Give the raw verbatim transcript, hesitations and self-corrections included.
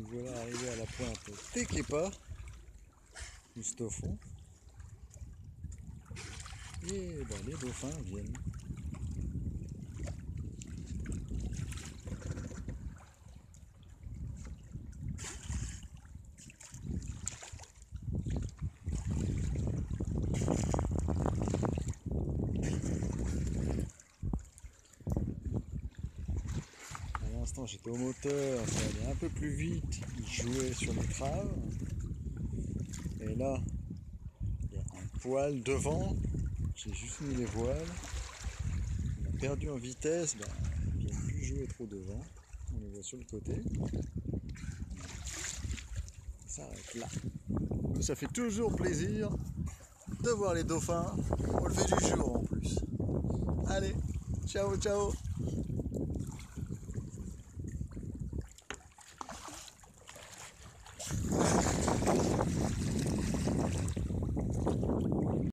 nous voilà arrivés à la pointe Tequepa, juste au fond. Et ben, les dauphins viennent. J'étais au moteur, ça allait un peu plus vite, il jouait sur les traves, et là il y a un poil devant, j'ai juste mis les voiles, on a perdu en vitesse, ben, il ne vient plus jouer trop devant, on les voit sur le côté, ça s'arrête là. Ça fait toujours plaisir de voir les dauphins au lever du jour en plus. Allez, ciao ciao.